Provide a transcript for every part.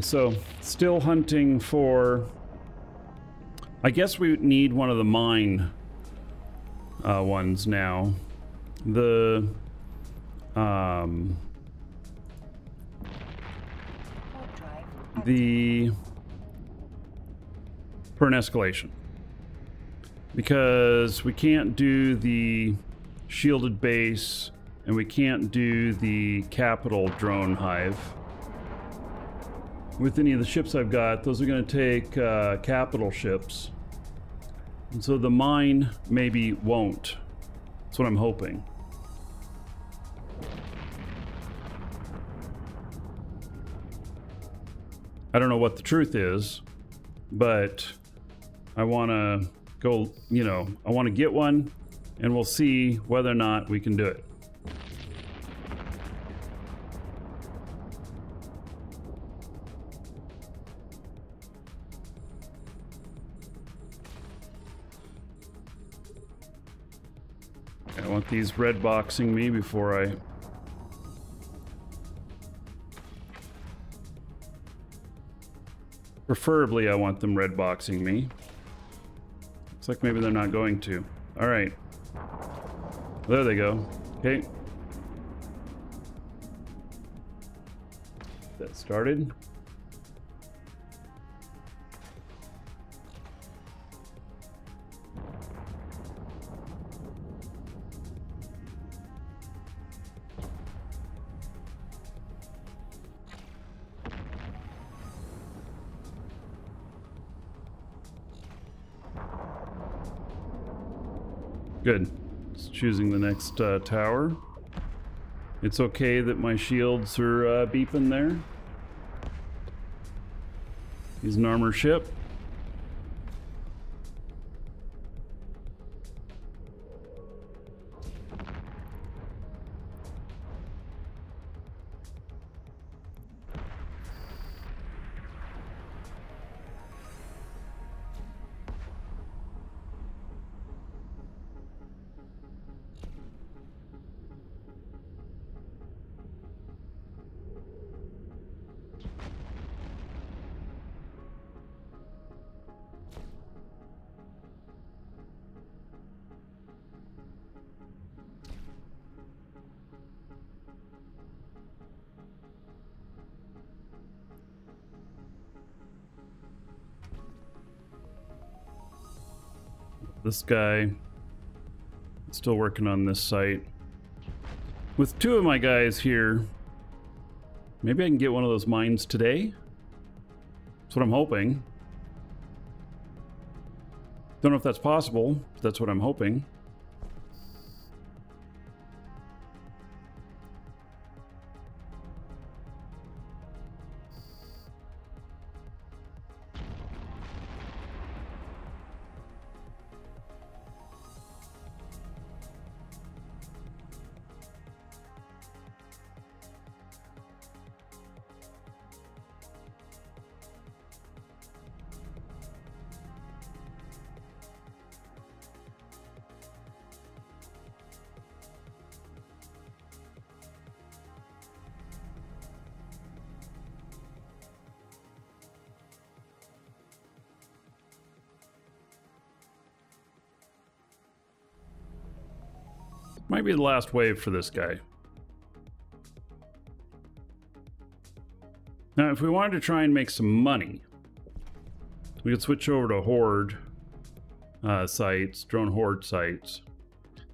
So, still hunting for... I guess we would need one of the mine ones now. The... the... Burn escalation. Because we can't do the shielded base, and we can't do the capital drone hive. With any of the ships I've got, those are going to take capital ships. And so the mine maybe won't. That's what I'm hoping. I don't know what the truth is, but I want to go, you know, I want to get one, and we'll see whether or not we can do it. I want these red boxing me before I... Preferably, I want them red boxing me. Looks like maybe they're not going to. All right. There they go. Okay. That started. Good. Just choosing the next tower. It's okay that my shields are beeping there. He's an armor ship. This guy, still working on this site. With two of my guys here, maybe I can get one of those mines today. That's what I'm hoping. Don't know if that's possible, but that's what I'm hoping. Might be the last wave for this guy. Now, if we wanted to try and make some money, we could switch over to horde sites, drone horde sites.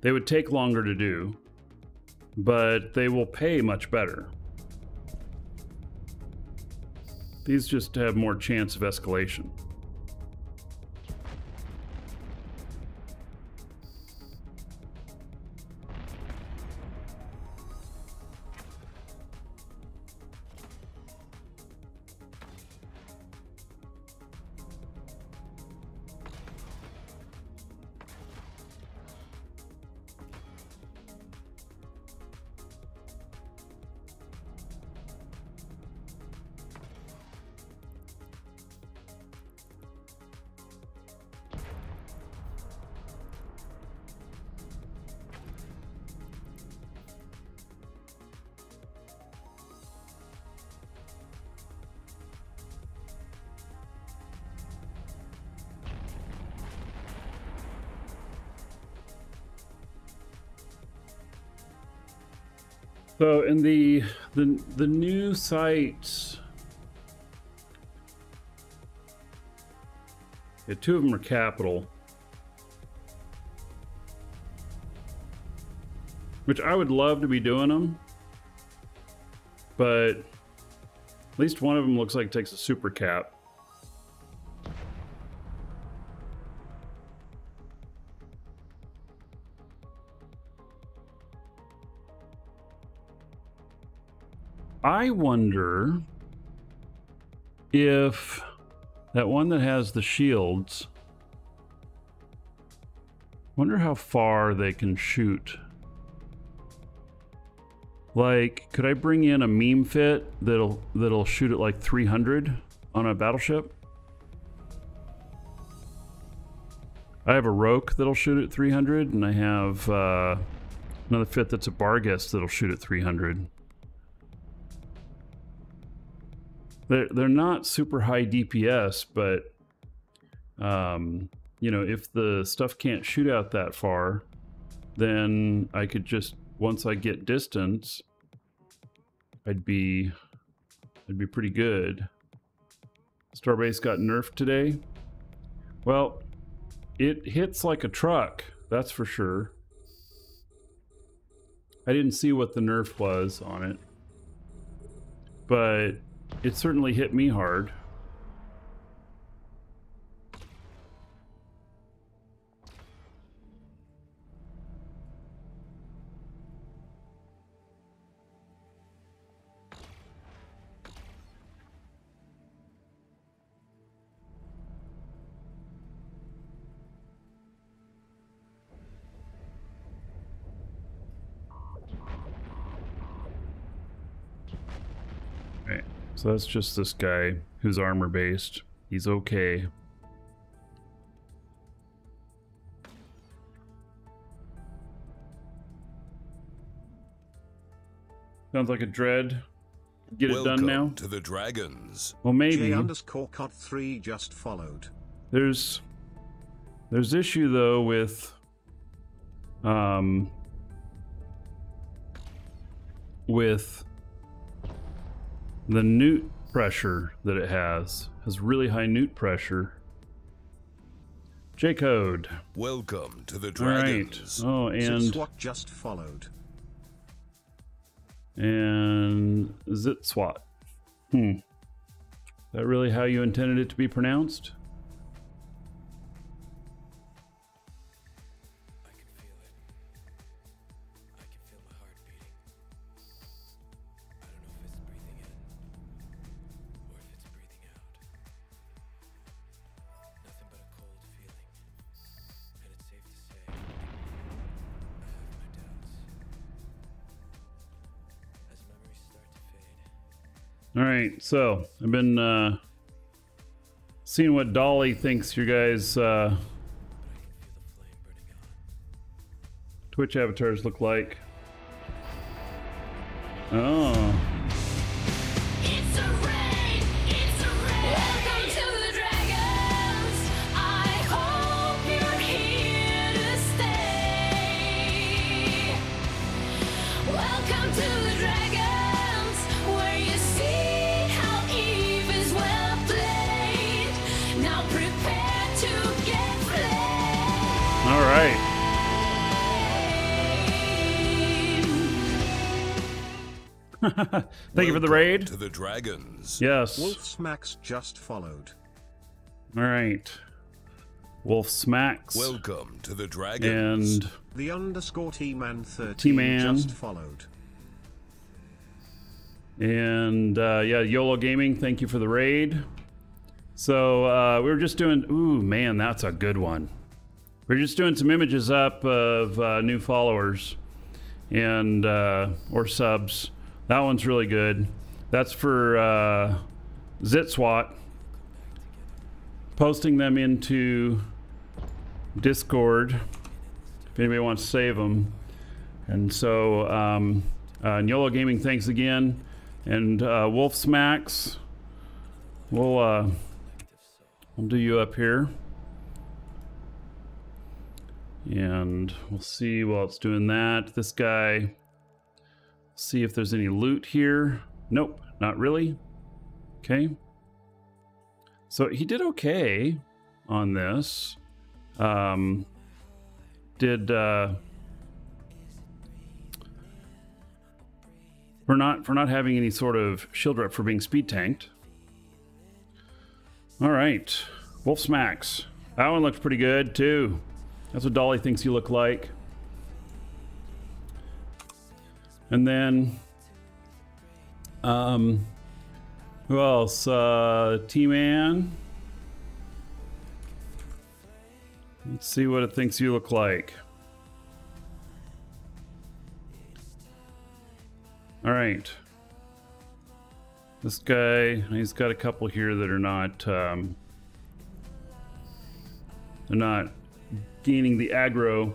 They would take longer to do, but they will pay much better. These just have more chance of escalation. So in the new site, yeah, two of them are capital, which I would love to be doing them, but at least one of them looks like it takes a super cap. I wonder if that one that has the shields, wonder how far they can shoot. Like, could I bring in a meme fit that'll shoot at like 300 on a battleship? I have a Rook that'll shoot at 300, and I have another fit that's a Bargis that'll shoot at 300. They're not super high DPS, but you know, if the stuff can't shoot out that far, then I could just, once I get distance, I'd be pretty good. Starbase got nerfed today. Well, it hits like a truck, that's for sure. I didn't see what the nerf was on it, but it certainly hit me hard. So that's just this guy who's armor-based. He's okay. Sounds like a dread. Get it done now. To the dragons. Well, maybe. J_Cot3 just followed. There's issue though with the newt pressure that it has really high newt pressure. J-Code. Welcome to the dragons. All right. Oh, and Zitswat just followed. And Zitswat. Is that really how you intended it to be pronounced? So I've been seeing what Dolly thinks your guys' Twitch avatars look like. Oh. It's a raid! It's a raid! Welcome to the dragons! I hope you're here to stay! Welcome to the dragons! Where you see all right. Thank you for the raid. To the dragons. Yes. Wolf Smacks just followed. All right. Wolf Smacks. Welcome to the dragons. And the underscore T-Man just followed. And yeah, YOLO Gaming. Thank you for the raid. So we were just doing. Ooh, man, that's a good one. We're just doing some images up of new followers and or subs. That one's really good. That's for Zitswat. Posting them into Discord if anybody wants to save them. And so YOLO Gaming, thanks again. And Wolf Smacks, we'll do you up here. And we'll see while it's doing that. This guy, See if there's any loot here. Nope, not really. Okay. So he did okay on this. For not having any sort of shield rep for being speed tanked. All right, Wolf Smacks. That one looks pretty good too. That's what Dolly thinks you look like. And then, who else? T-Man. Let's see what it thinks you look like. All right. This guy, he's got a couple here that are not, they're not gaining the aggro.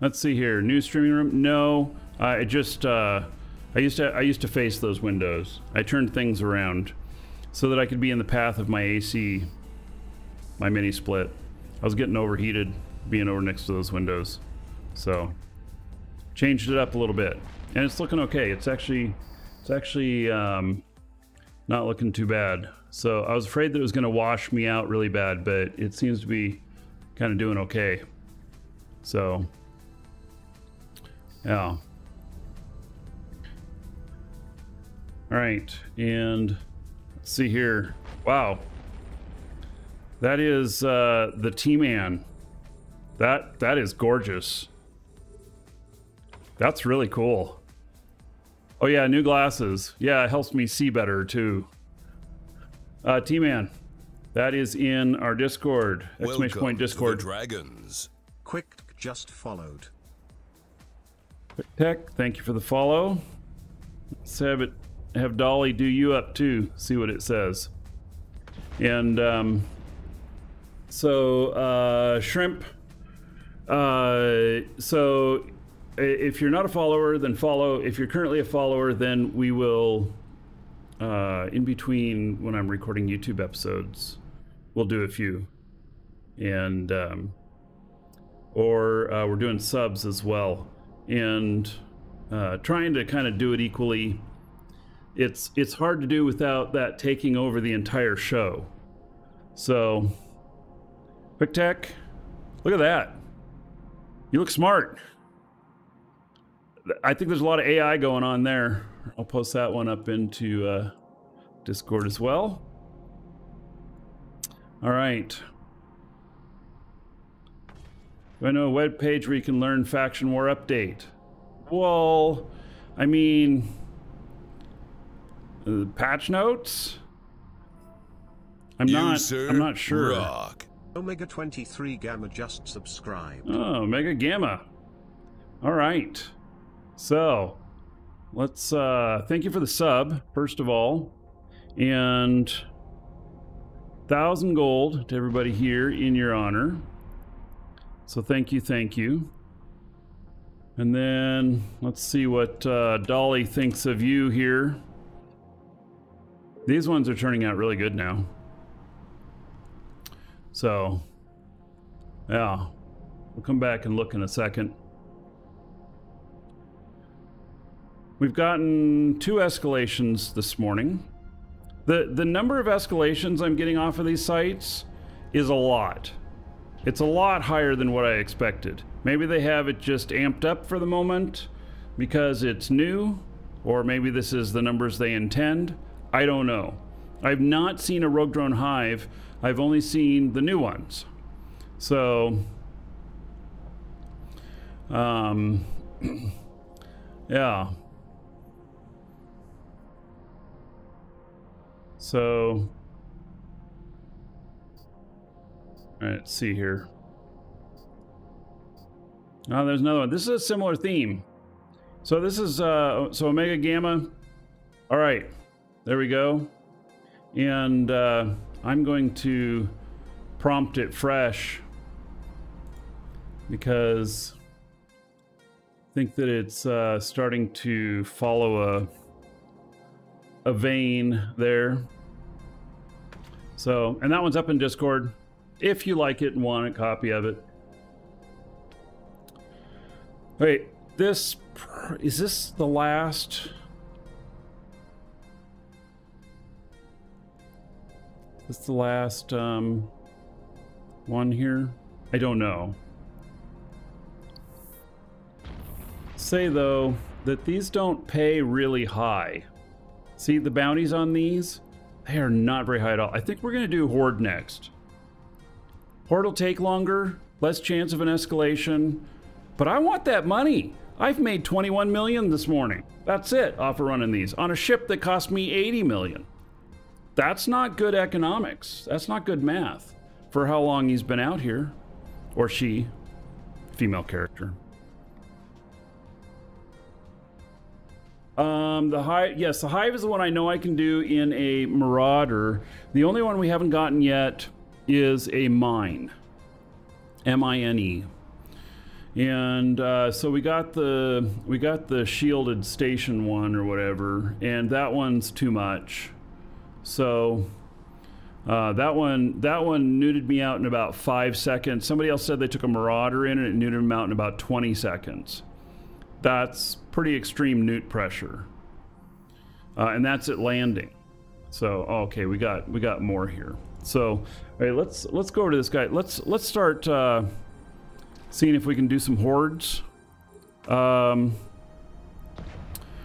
Let's see here. New streaming room? No, I just, I used to face those windows. I turned things around so that I could be in the path of my AC, my mini split. I was getting overheated being over next to those windows. So changed it up a little bit and it's looking okay. It's actually not looking too bad. So I was afraid that it was going to wash me out really bad, but it seems to be kind of doing okay. So yeah. All right, and let's see here. Wow, that is the T-Man. That is gorgeous. That's really cool. Oh yeah, new glasses. Yeah, it helps me see better too. T-Man, that is in our Discord. !Discord. Dragons. Quick just followed. Quick Tech, thank you for the follow. Let's have it. Have Dolly do you up too, see what it says. And Shrimp, so if you're not a follower, then follow. If you're currently a follower, then we will, in between when I'm recording YouTube episodes, we'll do a few. And or we're doing subs as well, and trying to kind of do it equally. It's hard to do without that taking over the entire show. So, Quick Tech, look at that. You look smart. I think there's a lot of AI going on there. I'll post that one up into Discord as well. All right. Do I know a web page where you can learn Faction War Update? Well, I mean, patch notes? I'm not sure. Rock. Omega 23 Gamma just subscribed. Oh, Omega Gamma. All right. So, let's thank you for the sub first of all, and 1,000 gold to everybody here in your honor. So thank you. And then let's see what Dolly thinks of you here. These ones are turning out really good now. So, yeah, we'll come back and look in a second. We've gotten 2 escalations this morning. The number of escalations I'm getting off of these sites is a lot. It's a lot higher than what I expected. Maybe they have it just amped up for the moment because it's new, or maybe this is the numbers they intend. I don't know. I've not seen a Rogue Drone Hive. I've only seen the new ones. So, yeah. So, all right, let's see here. Oh, there's another one. This is a similar theme. So this is, so Omega Gamma. All right. There we go. And I'm going to prompt it fresh because I think that it's starting to follow a vein there. So, and that one's up in Discord if you like it and want a copy of it. Wait, this... is this the last? Is this the last one here? I don't know. Say though that these don't pay really high. See the bounties on these? They are not very high at all. I think we're gonna do Horde next. Horde will take longer, less chance of an escalation, but I want that money. I've made 21 million this morning. That's it, off of running these on a ship that cost me 80 million. That's not good economics. That's not good math for how long he's been out here, or she, female character. The Hive, yes, the Hive is the one I know I can do in a Marauder. The only one we haven't gotten yet is a mine, M-I-N-E. And so we got the shielded station one or whatever, and that one's too much. So that one neutered me out in about 5 seconds. Somebody else said they took a Marauder in and it neutered them out in about 20 seconds. That's pretty extreme newt pressure. And that's at landing. So okay, we got more here. So all right, let's go over to this guy. Let's start seeing if we can do some hordes. I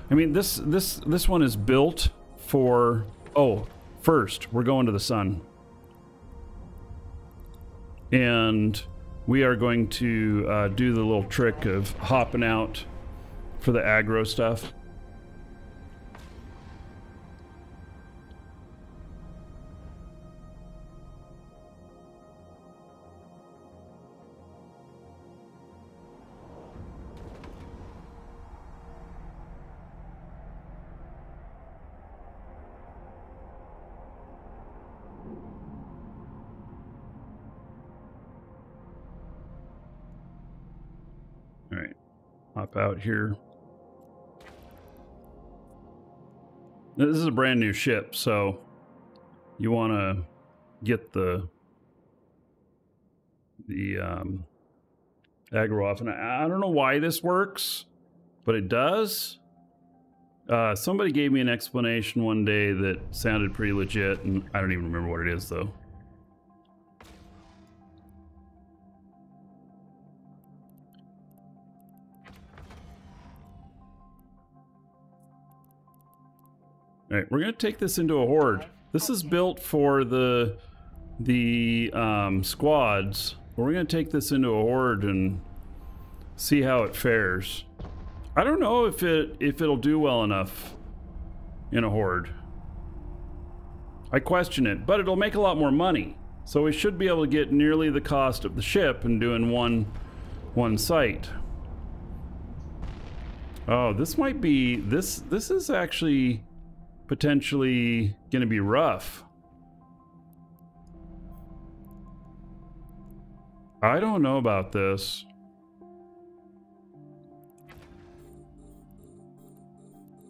mean, this one is built for... oh, first, we're going to the sun. And we are going to do the little trick of hopping out for the aggro stuff. Out here. This is a brand new ship, so you want to get the aggro off. And I don't know why this works, but it does. Somebody gave me an explanation one day that sounded pretty legit, and I don't even remember what it is though. All right, we're gonna take this into a horde. This is built for the squads. We're gonna take this into a horde and see how it fares. I don't know if it'll do well enough in a horde. I question it, but it'll make a lot more money. So we should be able to get nearly the cost of the ship and doing one site. Oh, this might be this is actually potentially gonna be rough. I don't know about this.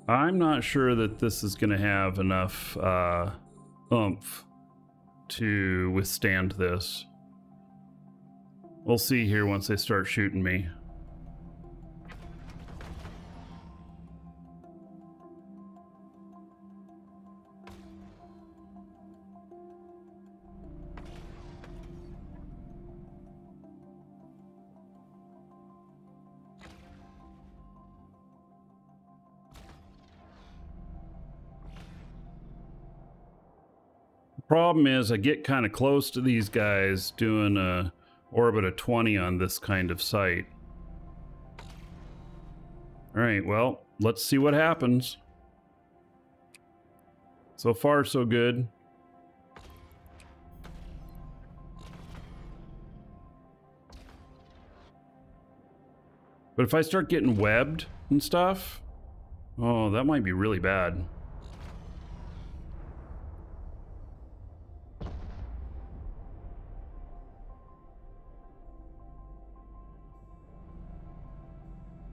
I'm not sure that this is gonna have enough oomph to withstand this. We'll see here once they start shooting me. Problem is I get kind of close to these guys doing a orbit of 20 on this kind of site. All right, well, let's see what happens. So far, so good. But if I start getting webbed and stuff, oh, that might be really bad.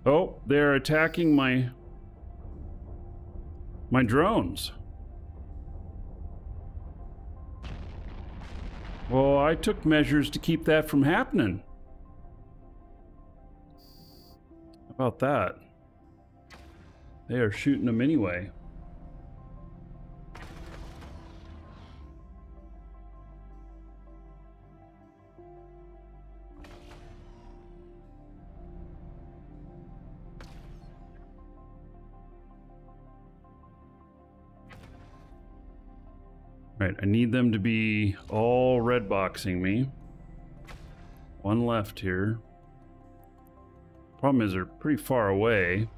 Oh, they're attacking my drones. Well, I took measures to keep that from happening. About that. They are shooting them anyway. All right, I need them to be all red boxing me. One left here. Problem is they're pretty far away.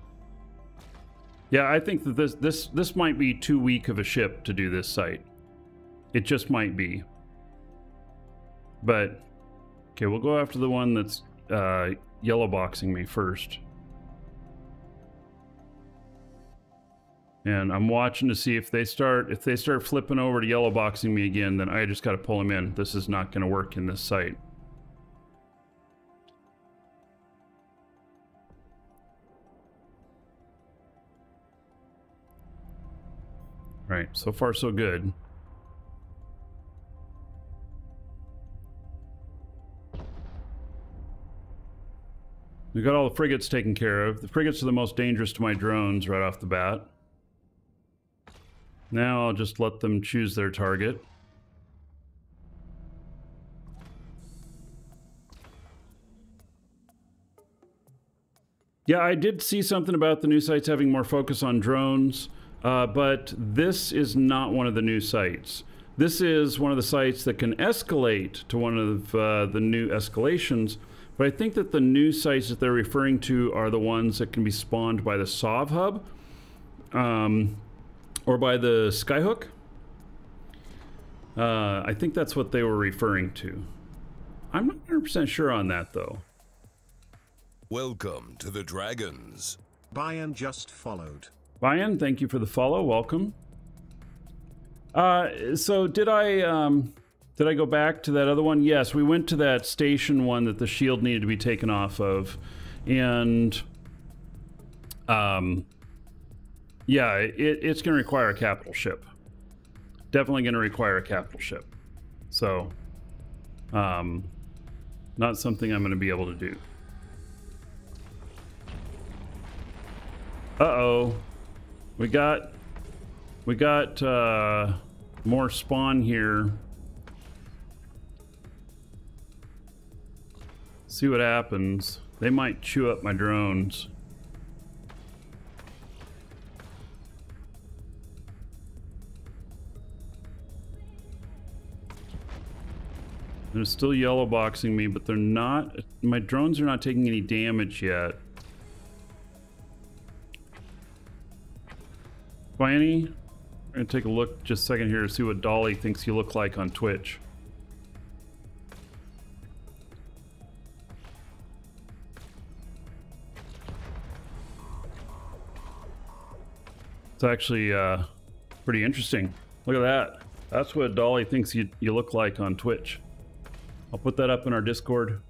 Yeah, I think that this might be too weak of a ship to do this site. It just might be. But okay, we'll go after the one that's yellow boxing me first. And I'm watching to see if they start flipping over to yellow boxing me again, then I just got to pull them in. This is not going to work in this site. Right, so far so good. We got all the frigates taken care of. The frigates are the most dangerous to my drones right off the bat. Now I'll just let them choose their target. Yeah, I did see something about the new sites having more focus on drones, but this is not one of the new sites. This is one of the sites that can escalate to one of the new escalations, but I think that the new sites that they're referring to are the ones that can be spawned by the Sov Hub. Or by the Skyhook. I think that's what they were referring to. I'm not 100% sure on that though. Welcome to the Dragons. Bayan just followed. Bayan, thank you for the follow. Welcome. So did I go back to that other one? Yes, we went to that station one that the shield needed to be taken off of, and yeah, it's going to require a capital ship. Definitely going to require a capital ship. So, not something I'm going to be able to do. Uh-oh. We got more spawn here. See what happens. They might chew up my drones. They're still yellow boxing me, but they're not, my drones are not taking any damage yet. Viney, we're gonna take a look just a second here to see what Dolly thinks you look like on Twitch. It's actually pretty interesting. Look at that. That's what Dolly thinks you look like on Twitch. I'll put that up in our Discord.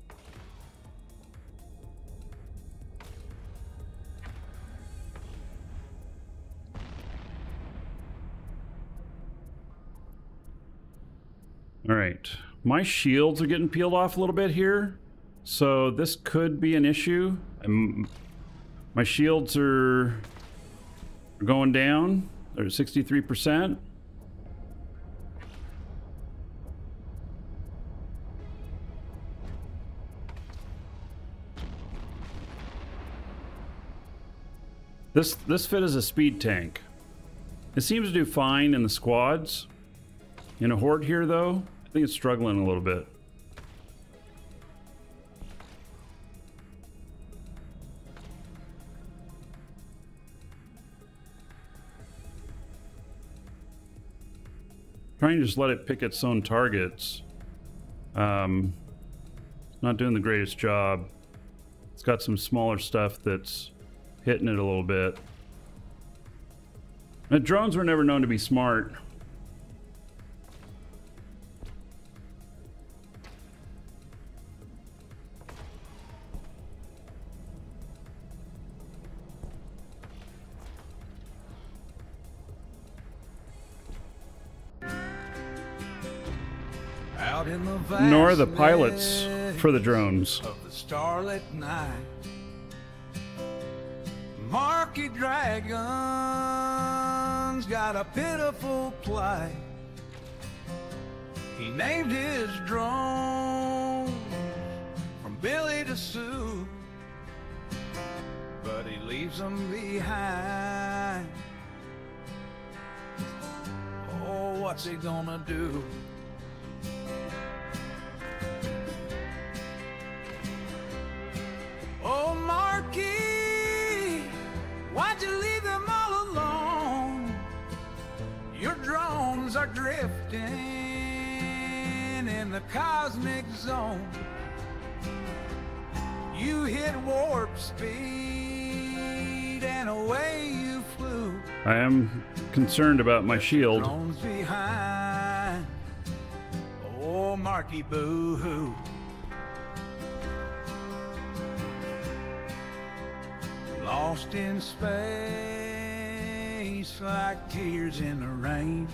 All right, my shields are getting peeled off a little bit here, so this could be an issue. My shields are going down. They're at 63%. This fit is a speed tank. It seems to do fine in the squads. In a horde here though, I think it's struggling a little bit. Trying to just let it pick its own targets. Not doing the greatest job. It's got some smaller stuff that's hitting it a little bit. The drones were never known to be smart. Out in the vast nor the pilots for the drones. Of the starlit night. lucky dragon's got a pitiful plight. He named his drones from Billy to Sue, but he leaves them behind. Oh, what's he gonna do? Oh, Marky, why'd you leave them all alone? Your drones are drifting in the cosmic zone. You hit warp speed and away you flew. I am concerned about my shield. Drones behind. Oh, Marky, boo-hoo. Lost in space like tears in the rain.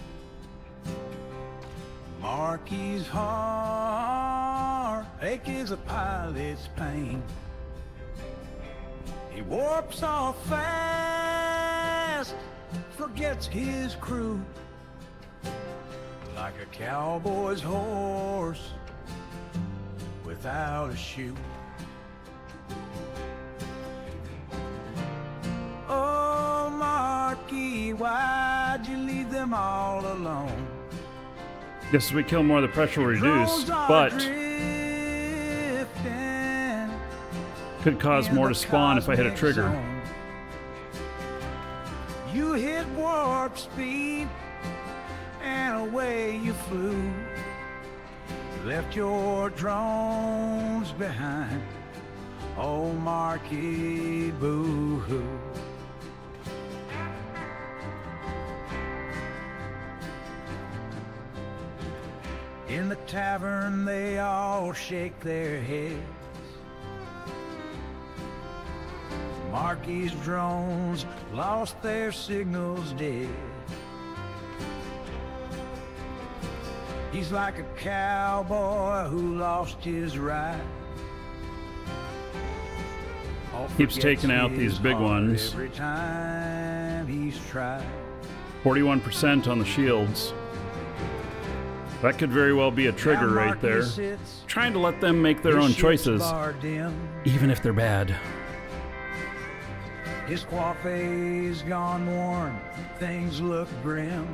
Marky's heart ache is a pilot's pain. He warps off fast, forgets his crew, like a cowboy's horse without a shoe. Oh, Marky, why'd you leave them all alone? Yes, we kill more, the pressure will reduce, but could cause more to spawn if I hit a trigger. Zone. You hit warp speed and away you flew. Left your drones behind. Oh, Marky, boo-hoo. In the tavern they all shake their heads. Marky's drones lost their signals dead. He's like a cowboy who lost his ride. Keeps taking out these big ones. Every time he's tried. 41% on the shields. That could very well be a trigger right there. Trying to let them make their own choices, even if they're bad. His coiffe's gone worn, things look grim.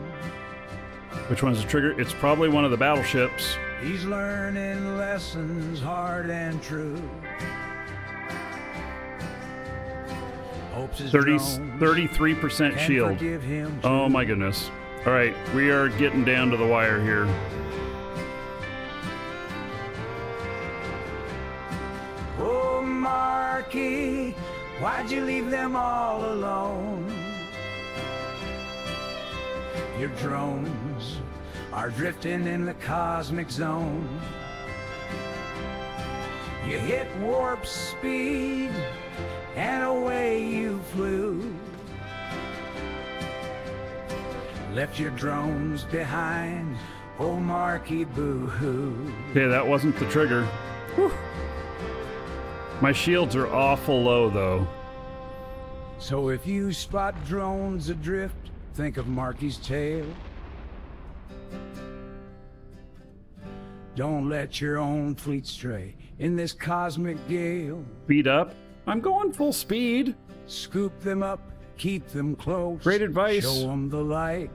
Which one's the trigger? It's probably one of the battleships. He's learning lessons hard and true. 33% shield. Oh my goodness. All right, we are getting down to the wire here. Oh, Marky, why'd you leave them all alone? Your drones are drifting in the cosmic zone. You hit warp speed, and away you flew. Left your drones behind, oh Marky, boo-hoo. Okay, that wasn't the trigger. Whew. My shields are awful low, though. So if you spot drones adrift, think of Marky's tale. Don't let your own fleet stray in this cosmic gale. Beat up? I'm going full speed. Scoop them up, keep them close. Great advice. Show them the light.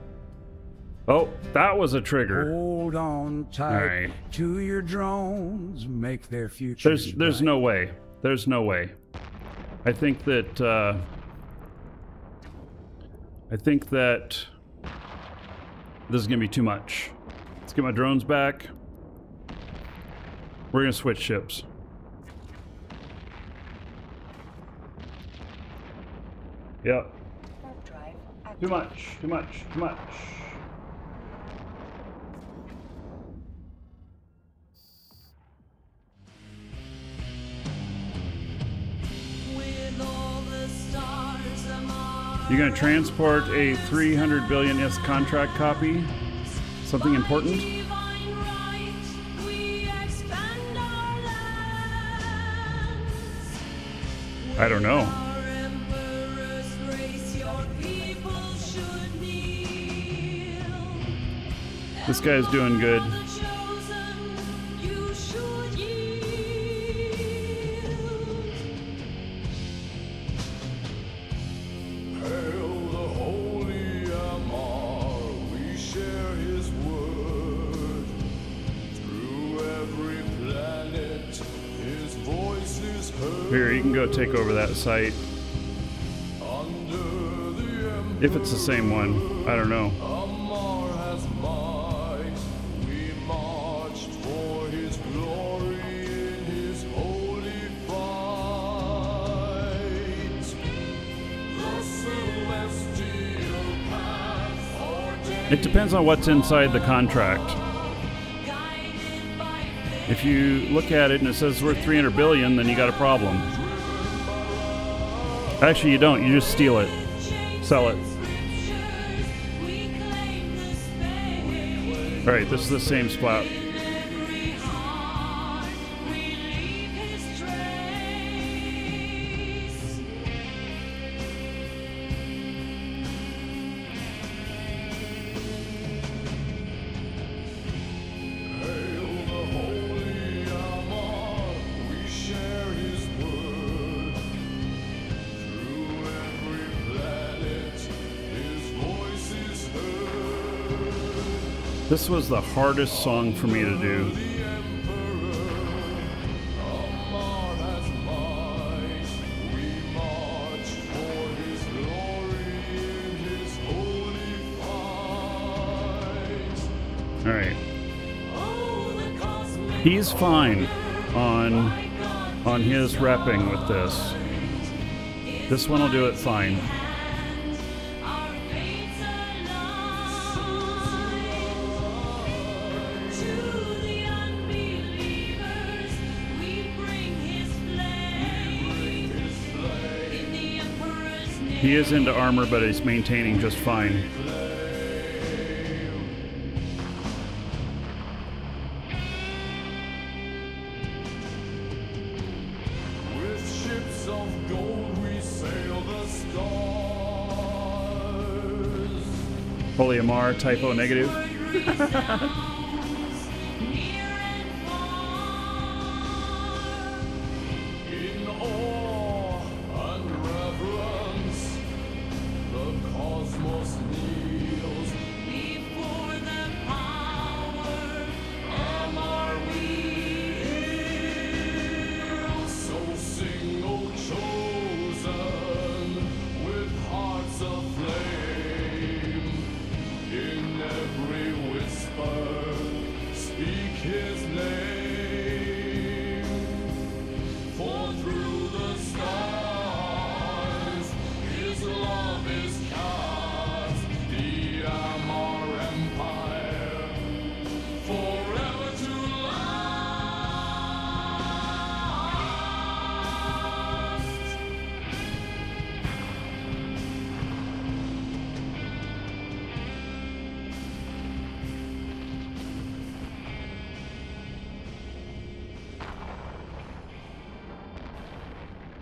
Oh, that was a trigger. Hold on tight to your drones, make their future. There's no way. There's no way. I think that this is gonna be too much. Let's get my drones back. We're gonna switch ships. Yep. Too much. Too much. Too much. You're going to transport a 300 billion ISK contract copy? Something important? I don't know. This guy's doing good. Here, you can go take over that site. If it's the same one, I don't know. It depends on what's inside the contract. If you look at it and it says it's worth 300 billion, then you got a problem. Actually, you don't. You just steal it. Sell it. All right, this is the same spot. This was the hardest song for me to do. All right. He's fine on his repping with this. This one will do it fine. He is into armor, but he's maintaining just fine. Holy Amar, typo negative.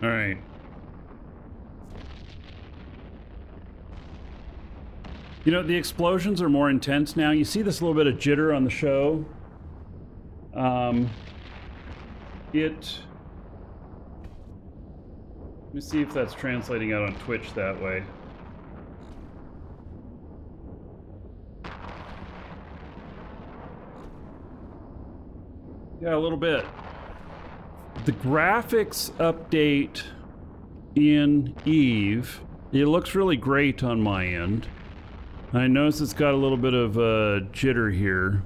All right. You know, the explosions are more intense now. You see this little bit of jitter on the show. Let me see if that's translating out on Twitch that way. Yeah, a little bit. The graphics update in Eve, it looks really great on my end. I notice it's got a little bit of jitter here.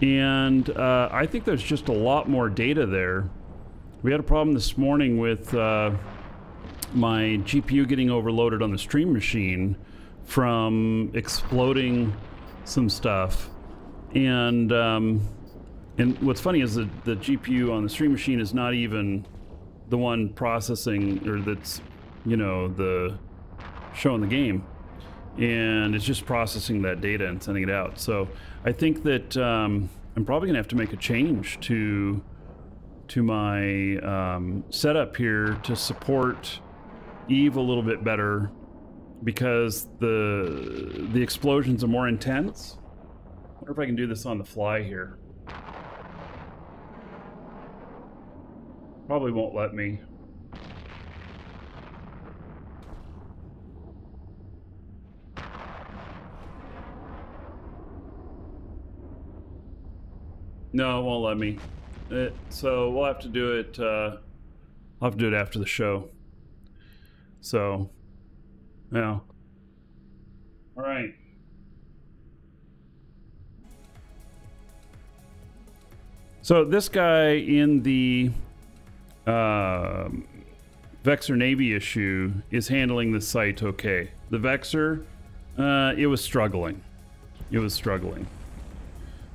And I think there's just a lot more data there. We had a problem this morning with my GPU getting overloaded on the stream machine from exploding some stuff. And what's funny is that the GPU on the stream machine is not even the one processing, or that's, you know, the showing the game. And it's just processing that data and sending it out. So I think that I'm probably gonna have to make a change to my setup here to support Eve a little bit better, because the explosions are more intense. wonder if I can do this on the fly here. Probably won't let me. No, it won't let me. So we'll have to do it. I'll have to do it after the show. So, yeah. All right. So this guy in the Vexor Navy issue is handling the site okay. The Vexor, it was struggling. It was struggling.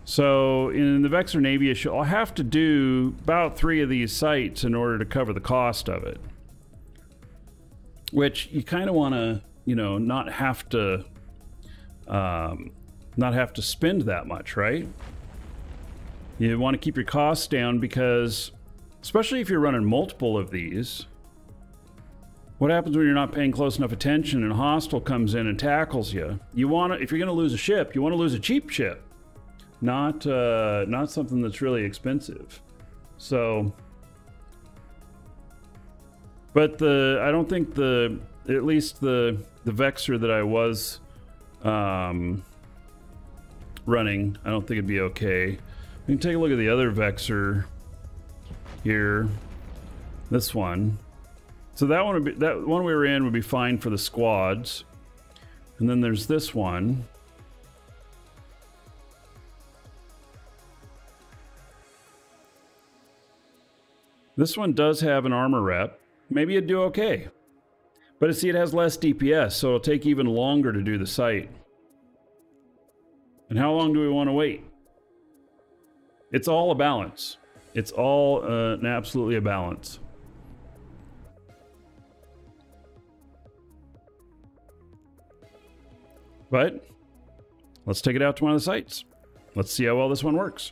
So in the Vexor Navy issue, I'll have to do about 3 of these sites in order to cover the cost of it, which you kind of want to, you know, not have to spend that much, right? You want to keep your costs down because, especially if you're running multiple of these, what happens when you're not paying close enough attention and a hostile comes in and tackles you? You want to, if you're going to lose a ship, you want to lose a cheap ship. Not something that's really expensive. So, but I don't think at least the Vexor that I was running, I don't think it'd be okay. We can take a look at the other Vexor here. This one. So that one would be, that one we were in would be fine for the squads. And then there's this one. This one does have an armor rep. Maybe it'd do okay. But see, it has less DPS, so it'll take even longer to do the site. And how long do we want to wait? It's all a balance. It's all absolutely a balance. But let's take it out to one of the sites. Let's see how well this one works.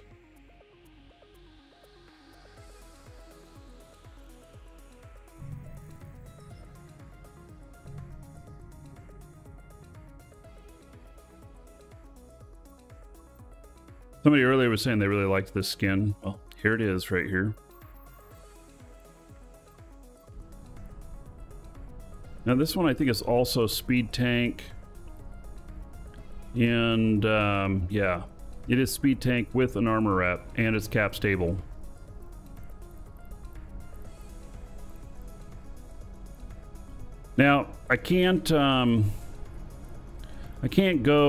Somebody earlier was saying they really liked this skin. Well, here it is right here. Now this one I think is also speed tank. And yeah, it is speed tank with an armor wrap and it's cap stable. Now I can't go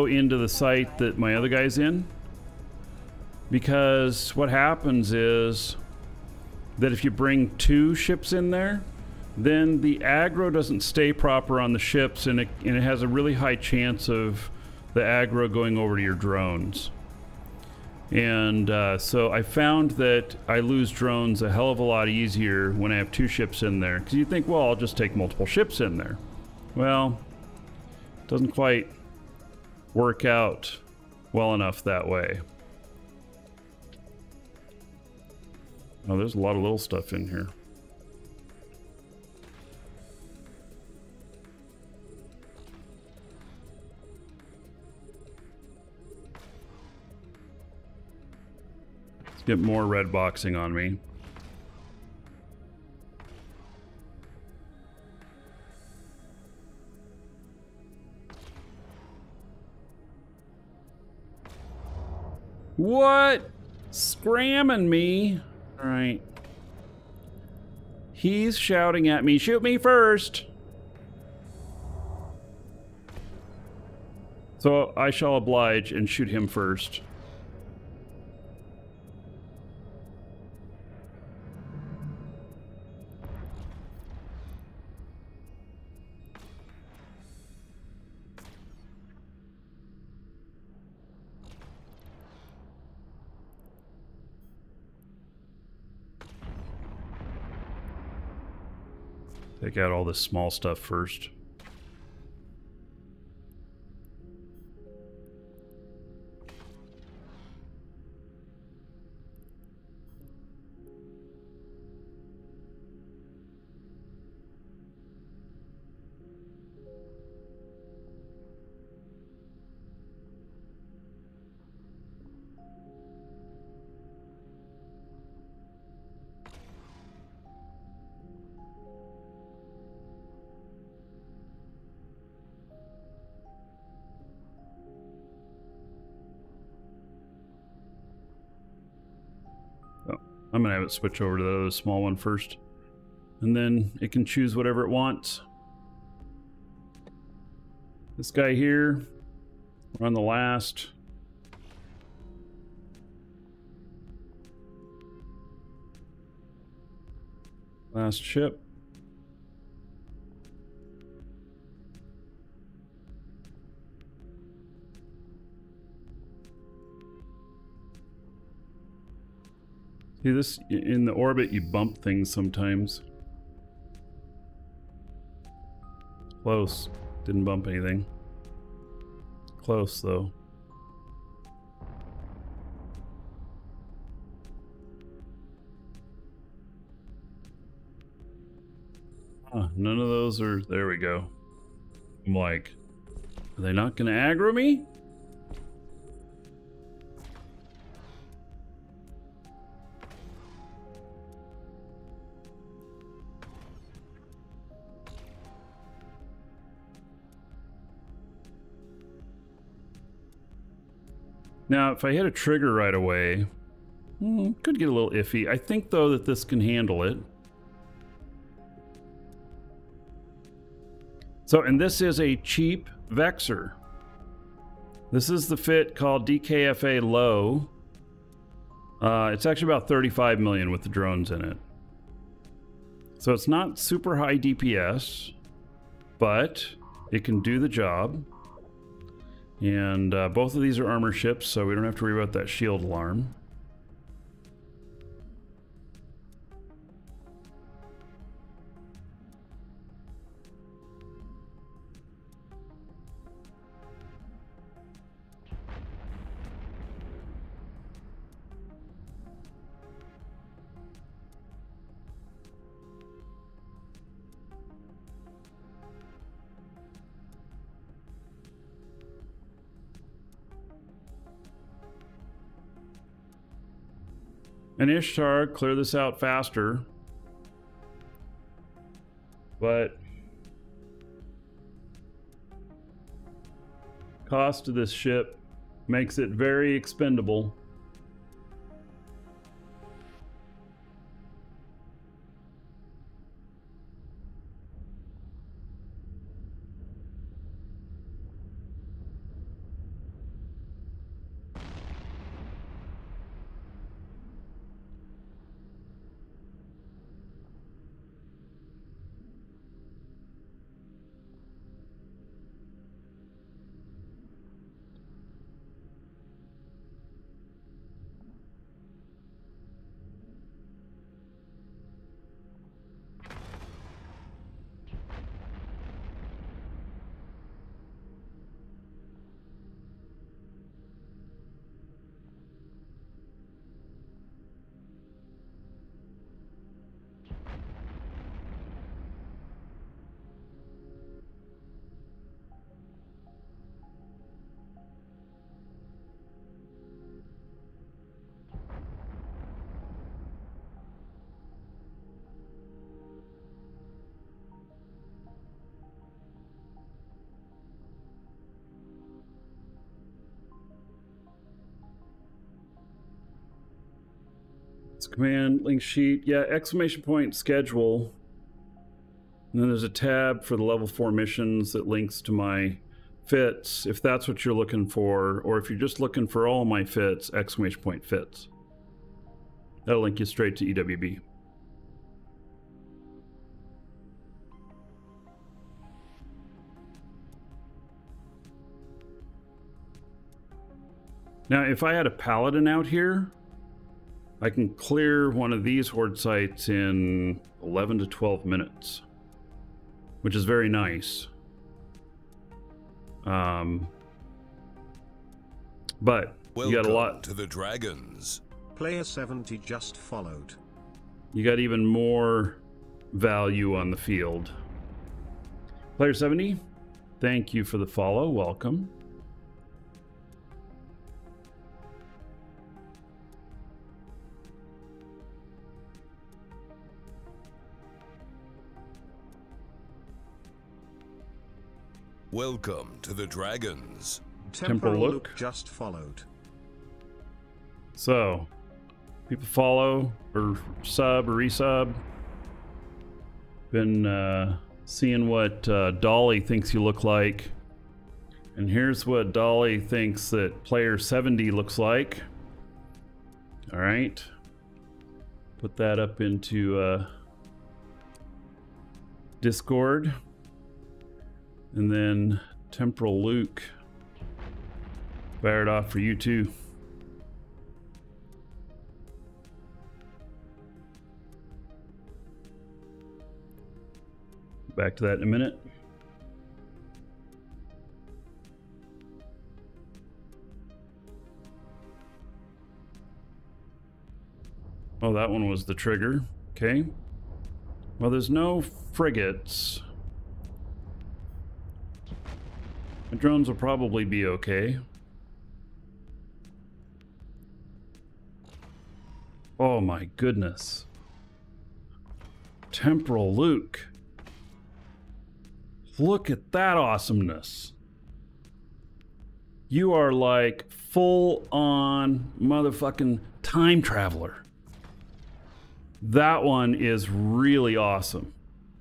into the site that my other guy's in, because what happens is that if you bring 2 ships in there, then the aggro doesn't stay proper on the ships, and it has a really high chance of the aggro going over to your drones. And so I found that I lose drones a hell of a lot easier when I have 2 ships in there, because you think, well, I'll just take multiple ships in there. Well, it doesn't quite work out well enough that way. Oh, there's a lot of little stuff in here. Let's get more red boxing on me. What? Scramming me? All right. He's shouting at me, shoot me first. So I shall oblige and shoot him first. Take out all this small stuff first. I'm gonna have it switch over to the other small one first, and then it can choose whatever it wants. This guy here, we're on the last. Last ship. See this, in the orbit you bump things sometimes. Close. Didn't bump anything. Close though. Huh, none of those are... There we go. I'm like, are they not gonna aggro me? Now, if I hit a trigger right away, could get a little iffy. I think, though, that this can handle it. So, and this is a cheap Vexor. This is the fit called DKFA Low. It's actually about 35 million with the drones in it. So it's not super high DPS, but it can do the job. And both of these are armor ships, so we don't have to worry about that shield alarm. And Ishtar, clear this out faster. But cost of this ship makes it very expendable. Command link sheet, yeah, exclamation point schedule, and then there's a tab for the level 4 missions that links to my fits, if that's what you're looking for, or if you're just looking for all my fits, exclamation point fits. That'll link you straight to EWB. Now, if I had a Paladin out here, I can clear one of these horde sites in 11 to 12 minutes, which is very nice. But you got a lot to the dragons. Player 70 just followed. You got even more value on the field. Player 70, thank you for the follow. Welcome. Welcome to the dragons. Temporal look just followed. So, people follow or sub or resub. Been seeing what Dolly thinks you look like. And here's what Dolly thinks that player 70 looks like. All right. Put that up into Discord. And then Temporal Luke. Fire it off for you too. Back to that in a minute. Oh, that one was the trigger. Okay. Well, there's no frigates. The drones will probably be okay. Oh my goodness. Temporal Luke. Look at that awesomeness. You are like full-on motherfucking time traveler. That one is really awesome.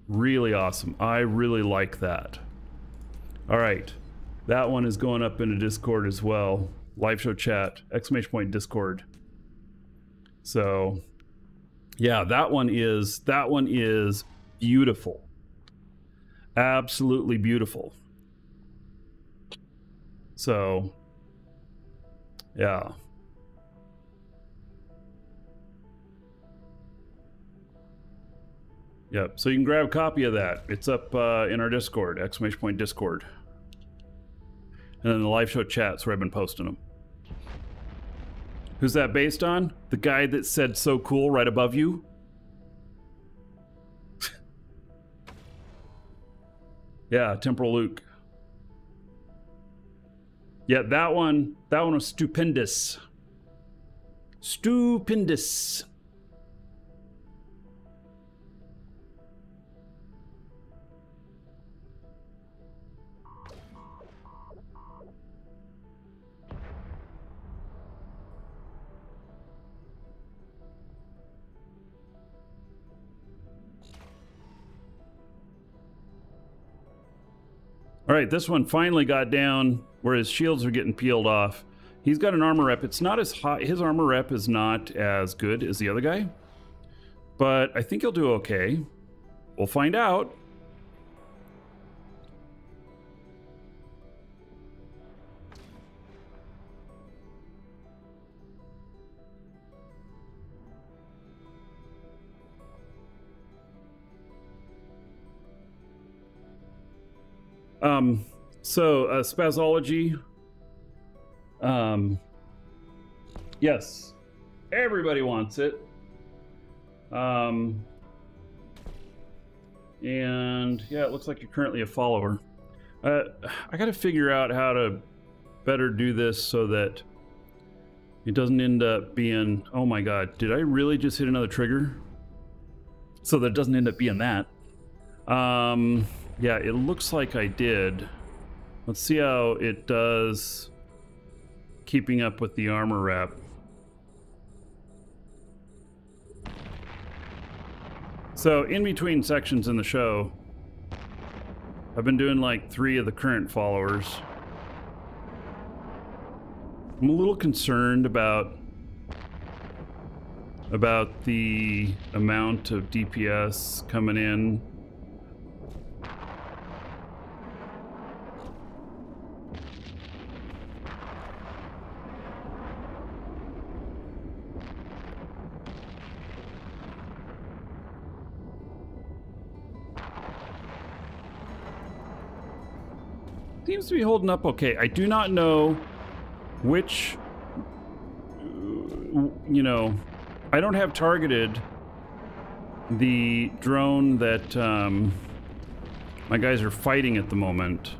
Really awesome. I really like that. All right. That one is going up into Discord as well. Live show chat, ! Discord. So yeah, that one is beautiful. Absolutely beautiful. So yeah. Yep. So you can grab a copy of that. It's up in our Discord, ! Discord. And then the live show chats where I've been posting them. Who's that based on? The guy that said so cool right above you? Yeah, Temporal Luke. Yeah, that one was stupendous. Stupendous. All right, this one finally got down where his shields are getting peeled off. He's got an armor rep. It's not as high. His armor rep is not as good as the other guy, but I think he'll do okay. We'll find out. Spazology. Yes, everybody wants it. And yeah, it looks like you're currently a follower. I got to figure out how to better do this so that it doesn't end up being, oh my God, did I really just hit another trigger? So that it doesn't end up being that. Yeah, it looks like I did. Let's see how it does keeping up with the armor wrap. So in between sections in the show, I've been doing like 3 of the current followers. I'm a little concerned about the amount of DPS coming in. Seems to be holding up okay. I do not know which, you know, I don't have targeted the drone that my guys are fighting at the moment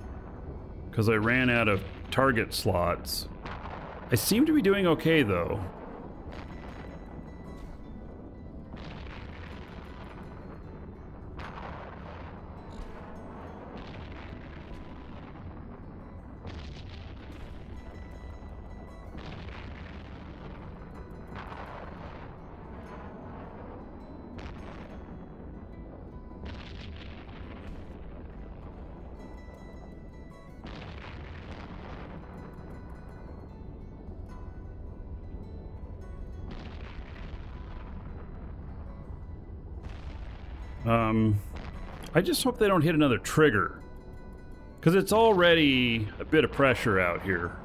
because I ran out of target slots. I seem to be doing okay though. I just hope they don't hit another trigger, because it's already a bit of pressure out here.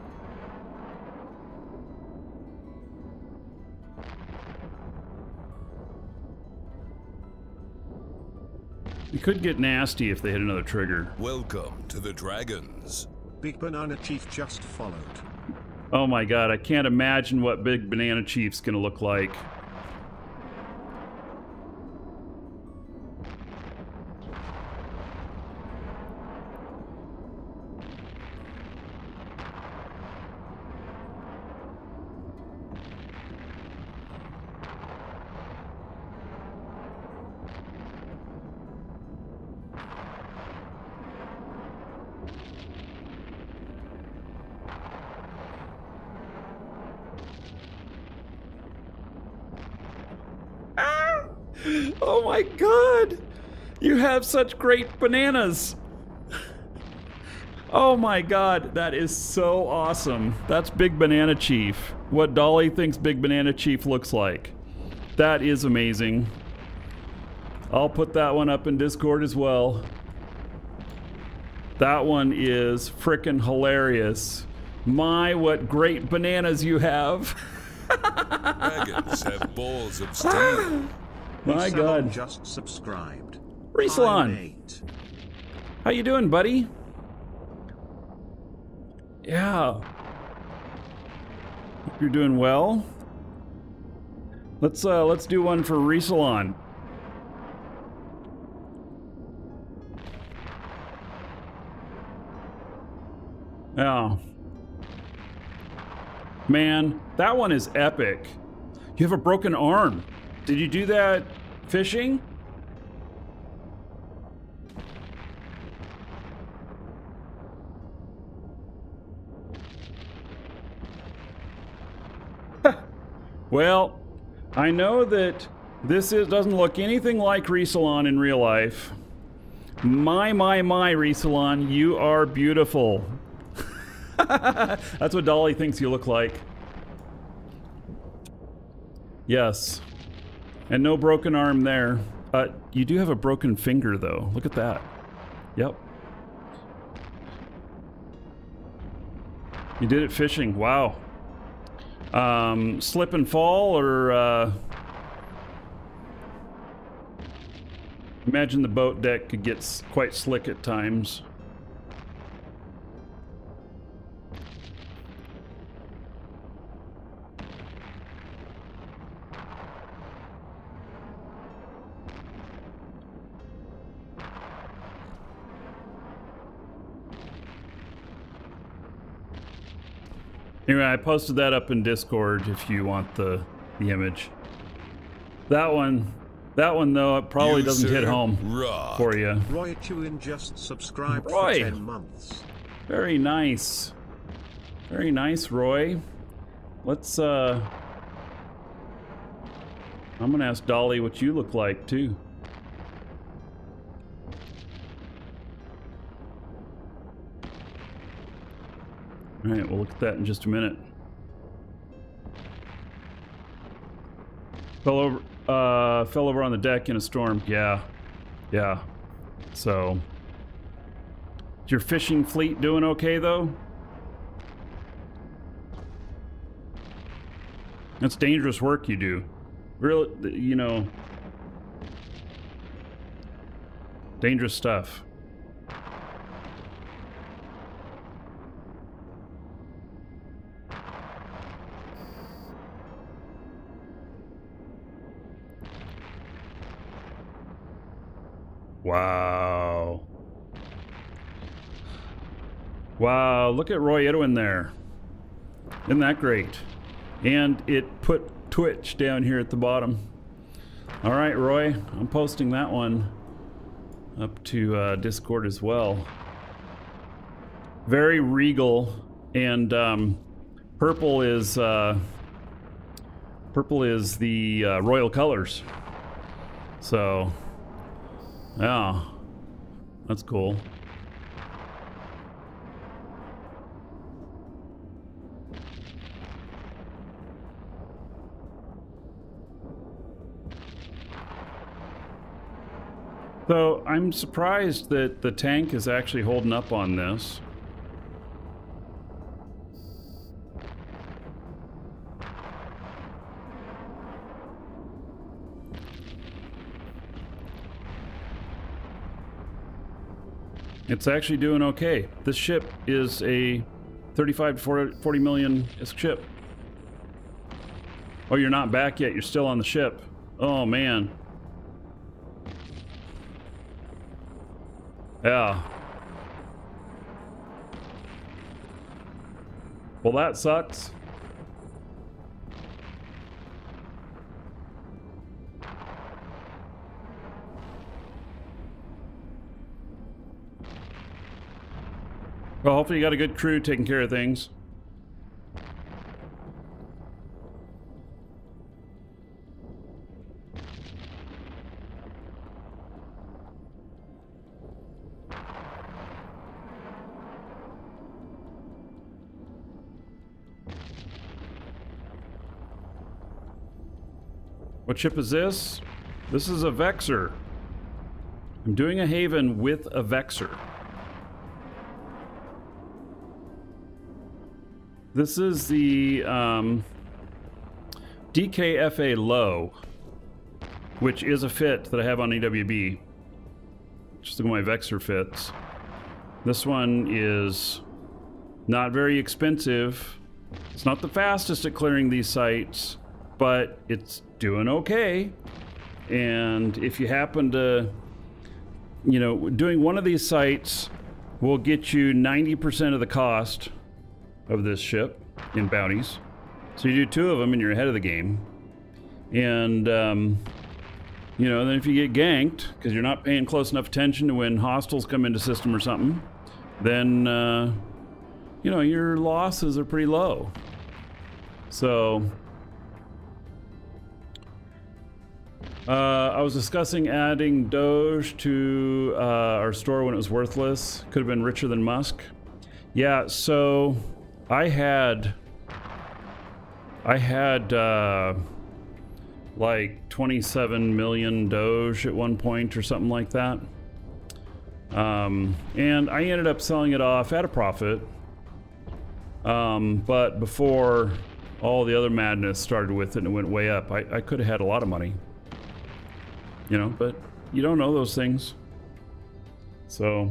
It could get nasty if they hit another trigger. Welcome to the Dragons. Big Banana Chief just followed. Oh my god, I can't imagine what Big Banana Chief's gonna look like. Oh my god! You have such great bananas! Oh my god, that is so awesome. That's Big Banana Chief. What Dolly thinks Big Banana Chief looks like. That is amazing. I'll put that one up in Discord as well. That one is frickin' hilarious. My, what great bananas you have! Dragons have balls of steel. My god. Just subscribed. Resalon. How you doing, buddy? Yeah. Hope you're doing well. Let's do one for Resalon. Oh. Man, that one is epic. You have a broken arm. Did you do that fishing? Well, I know that this doesn't look anything like Resalon in real life. My, Resalon, you are beautiful. That's what Dolly thinks you look like. Yes. And no broken arm there. You do have a broken finger, though. Look at that. Yep. You did it fishing. Wow. Slip and fall, or... Imagine the boat deck could get quite slick at times. Anyway, I posted that up in Discord if you want the image. That one though, it probably doesn't hit home for you. Roy Chewin just subscribed for 10 months. Very nice. Very nice, Roy. Let's I'm gonna ask Dolly what you look like too. All right, we'll look at that in just a minute. Fell over on the deck in a storm. Yeah, yeah. So, is your fishing fleet doing okay though? That's dangerous work you do. Really, you know, dangerous stuff. Wow. Wow, look at Roy Edwin there. Isn't that great? And it put Twitch down here at the bottom. All right, Roy, I'm posting that one up to Discord as well. Very regal, and purple is the royal colors. So. Oh, that's cool. So I'm surprised that the tank is actually holding up on this. It's actually doing okay. This ship is a 35 to 40 million ship. Oh, you're not back yet. You're still on the ship. Oh, man. Yeah. Well, that sucks. Well, hopefully you got a good crew taking care of things. What ship is this? This is a Vexor. I'm doing a Haven with a Vexor. This is the DKFA Low, which is a fit that I have on EWB. Just look at my Vexor fits. This one is not very expensive. It's not the fastest at clearing these sites, but it's doing okay. And if you happen to, you know, doing one of these sites will get you 90% of the cost of this ship in bounties. So you do two of them and you're ahead of the game. And, you know, then if you get ganked, because you're not paying close enough attention to when hostiles come into system or something, then, you know, your losses are pretty low. So, I was discussing adding Doge to our store when it was worthless. Could have been richer than Musk. Yeah, so I had like 27 million Doge at one point or something like that. And I ended up selling it off at a profit. But before all the other madness started with it and it went way up, I could have had a lot of money. You know, but you don't know those things. So...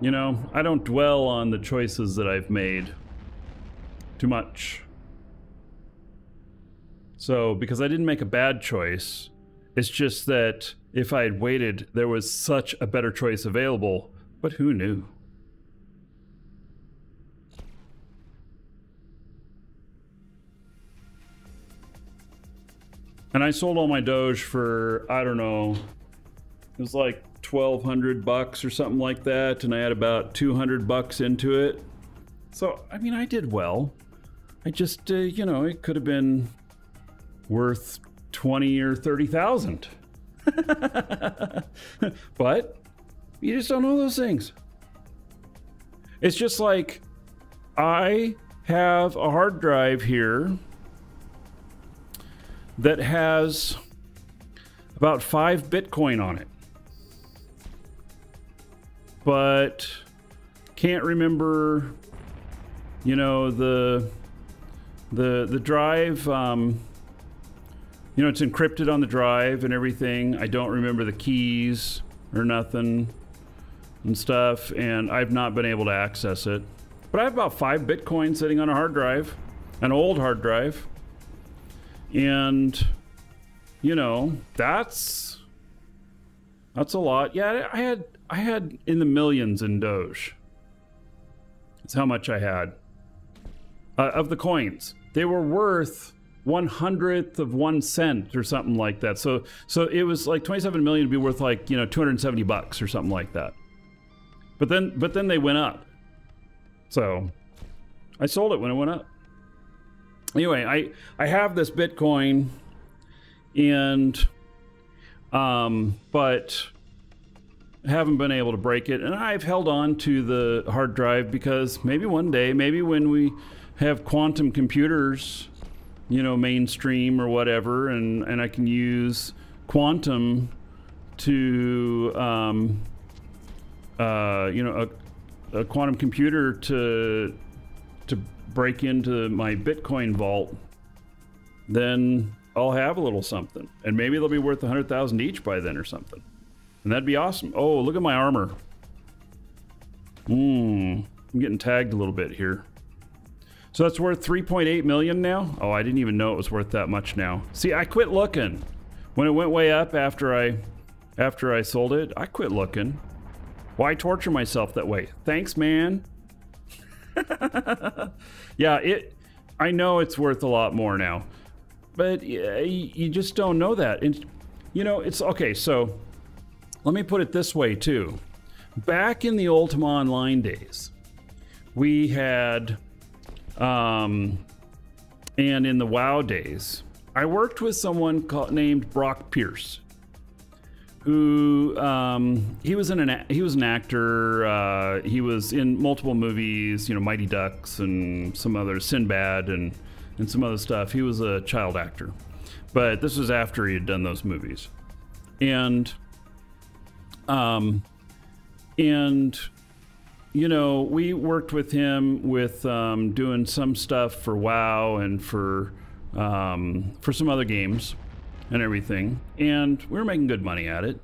you know, I don't dwell on the choices that I've made too much. So, because I didn't make a bad choice, it's just that if I had waited, there was such a better choice available, but who knew? And I sold all my Doge for, I don't know, it was like $1,200 or something like that, and I had about $200 into it. So, I mean, I did well. I just, you know, it could have been worth 20 or 30,000. But you just don't know those things. It's just like, I have a hard drive here that has about 5 Bitcoin on it. But can't remember, you know, the drive, you know, it's encrypted on the drive and everything. I don't remember the keys or nothing and stuff, and I've not been able to access it. But I have about 5 Bitcoin sitting on a hard drive, an old hard drive. And, you know, that's a lot. Yeah, I had in the millions in Doge. That's how much I had. Of the coins. They were worth 1/100 of 1 cent or something like that. So it was like 27 million would be worth like, you know, $270 or something like that. But then they went up. So I sold it when it went up. Anyway, I have this Bitcoin and but haven't been able to break it, and I've held on to the hard drive because maybe one day, maybe when we have quantum computers, you know, mainstream or whatever, and I can use quantum to, you know, a quantum computer to break into my Bitcoin vault, then I'll have a little something, and maybe they'll be worth 100,000 each by then or something, and that'd be awesome. Oh, look at my armor. I'm getting tagged a little bit here. So that's worth 3.8 million now? Oh, I didn't even know it was worth that much now. See, I quit looking. When it went way up after I sold it, I quit looking. Why torture myself that way? Thanks, man. Yeah, I know it's worth a lot more now. But you just don't know that. And you know, it's okay, so let me put it this way too. Back in the Ultima Online days, we had and in the WoW days, I worked with someone named Brock Pierce, who he was an actor. He was in multiple movies, you know, Mighty Ducks and some other Sinbad and some other stuff. He was a child actor, but this was after he had done those movies, and. You know, we worked with him with doing some stuff for WoW and for some other games and everything, and we were making good money at it.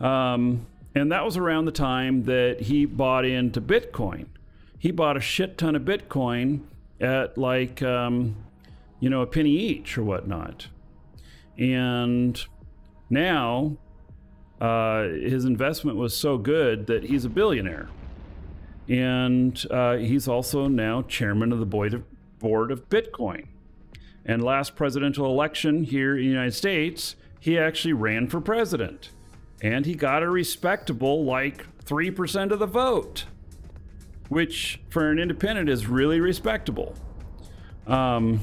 And that was around the time that he bought into Bitcoin. He bought a shit ton of Bitcoin at like, you know, a penny each or whatnot. And now his investment was so good that he's a billionaire. And he's also now chairman of the board of Bitcoin. And last presidential election here in the United States, he actually ran for president. And he got a respectable, like, 3% of the vote, which for an independent is really respectable. I don't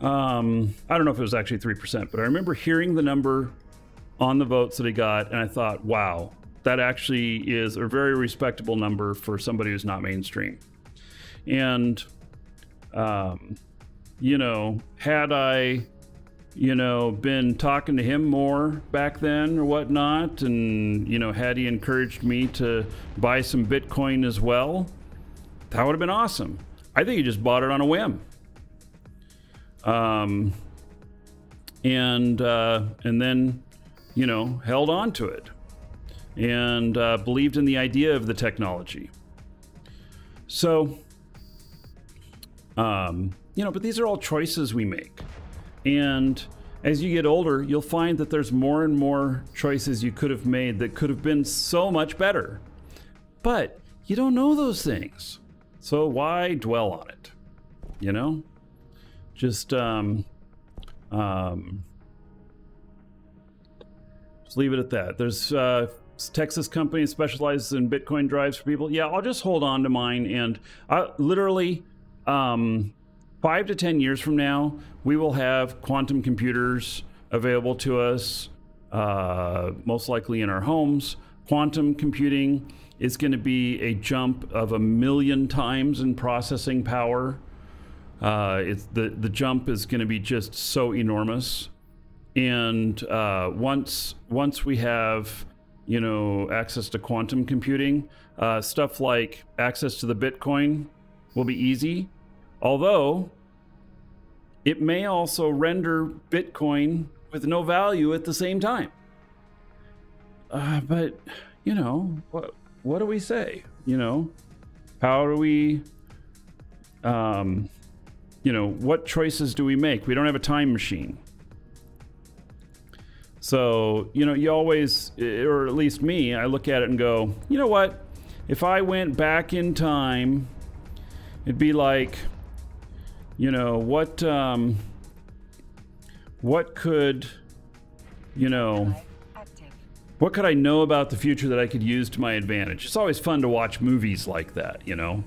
know if it was actually 3%, but I remember hearing the number on the votes that he got, and I thought, wow. That actually is a very respectable number for somebody who's not mainstream. And, you know, had I, you know, been talking to him more back then or whatnot, and, you know, had he encouraged me to buy some Bitcoin as well, that would have been awesome. I think he just bought it on a whim. And then, you know, held on to it. And believed in the idea of the technology. So, you know, but these are all choices we make. And as you get older, you'll find that there's more and more choices you could have made that could have been so much better. But you don't know those things. So why dwell on it? You know? Just, leave it at that. There's Texas company specializes in Bitcoin drives for people. Yeah, I'll just hold on to mine, and I, literally 5 to 10 years from now, we will have quantum computers available to us, most likely in our homes. Quantum computing is going to be a jump of 1,000,000 times in processing power. The jump is going to be just so enormous. And once we have, you know, access to quantum computing, stuff like access to the Bitcoin will be easy. Although it may also render Bitcoin with no value at the same time. But you know, what do we say? You know, how do we, you know, what choices do we make? We don't have a time machine. So, you know, you always, or at least me, I look at it and go, you know what? If I went back in time, it'd be like, you know, what could I know about the future that I could use to my advantage? It's always fun to watch movies like that, you know?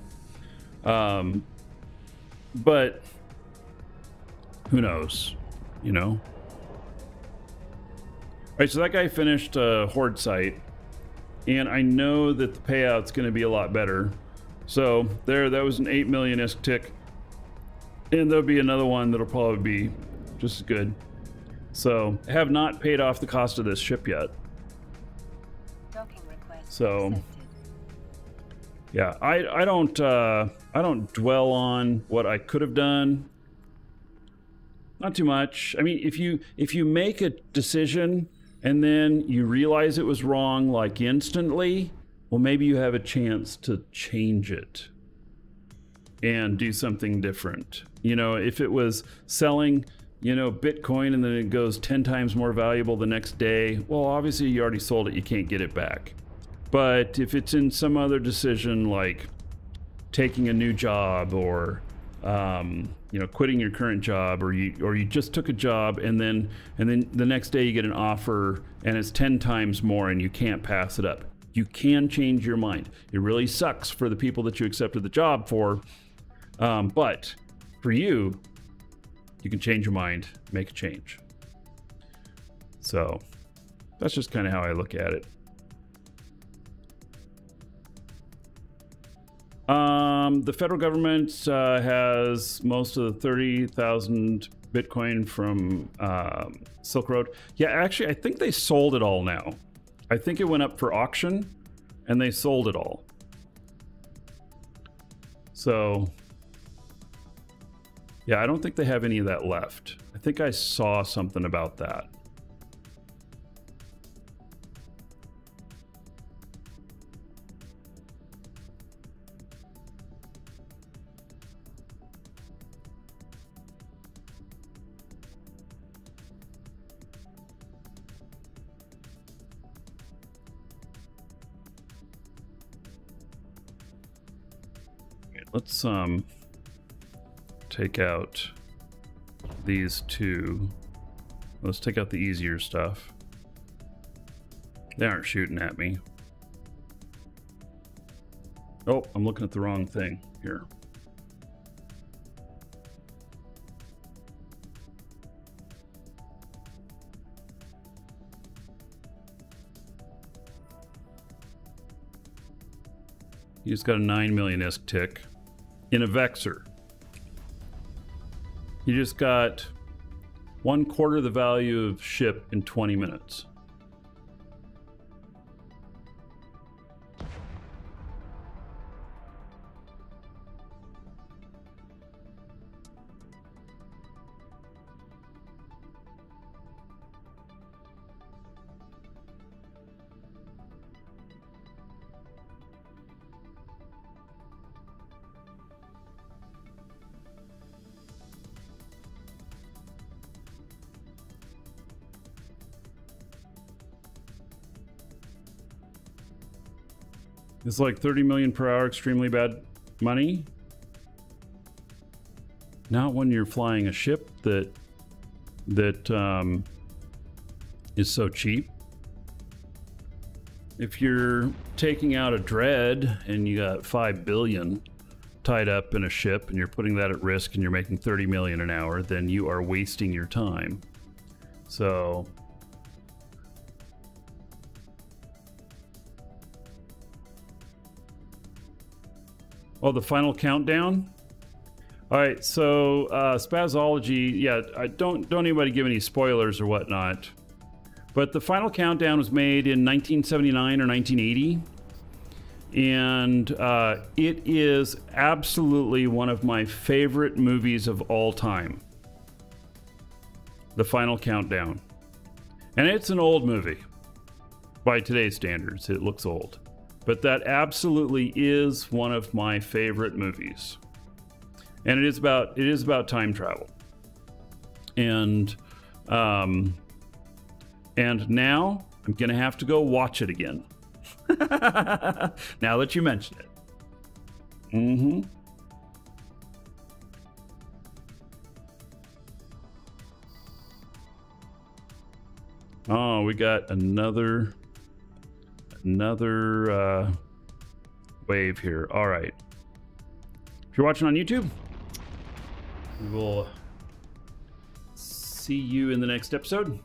But who knows, you know? right, so that guy finished Horde site, and I know that the payout's going to be a lot better. So there, that was an 8 million-esque tick, and there'll be another one that'll probably be just as good. So I have not paid off the cost of this ship yet. So yeah, I don't dwell on what I could have done. Not too much. I mean, if you make a decision and then you realize it was wrong, like instantly, well, maybe you have a chance to change it and do something different. You know, if it was selling, you know, Bitcoin and then it goes 10 times more valuable the next day, well, obviously you already sold it, you can't get it back. But if it's in some other decision, like taking a new job or you know, quitting your current job, or you just took a job and then the next day you get an offer and it's 10 times more and you can't pass it up, you can change your mind. It really sucks for the people that you accepted the job for, but for you, you can change your mind, make a change. So that's just kind of how I look at it. The federal government has most of the 30,000 Bitcoin from Silk Road. Yeah, actually, I think they sold it all now. I think it went up for auction and they sold it all. So, yeah, I don't think they have any of that left. I think I saw something about that. Let's take out these two. Let's take out the easier stuff. They aren't shooting at me. Oh, I'm looking at the wrong thing here. He's got a 9 million-esque tick. In a Vexor, you just got 1/4 the value of ship in 20 minutes. It's like 30 million per hour, extremely bad money. Not when you're flying a ship that is so cheap. If you're taking out a dread and you got 5 billion tied up in a ship and you're putting that at risk and you're making 30 million an hour, then you are wasting your time. So oh, The Final Countdown. All right, so Spazology. Yeah, I don't anybody give any spoilers or whatnot. But The Final Countdown was made in 1979 or 1980, and it is absolutely one of my favorite movies of all time. The Final Countdown, and it's an old movie by today's standards. It looks old. But that absolutely is one of my favorite movies, and it is about time travel. And now I'm gonna have to go watch it again. Now that you mention it. Mm-hmm. Oh, we got another wave here. All right, if you're watching on YouTube, we will see you in the next episode.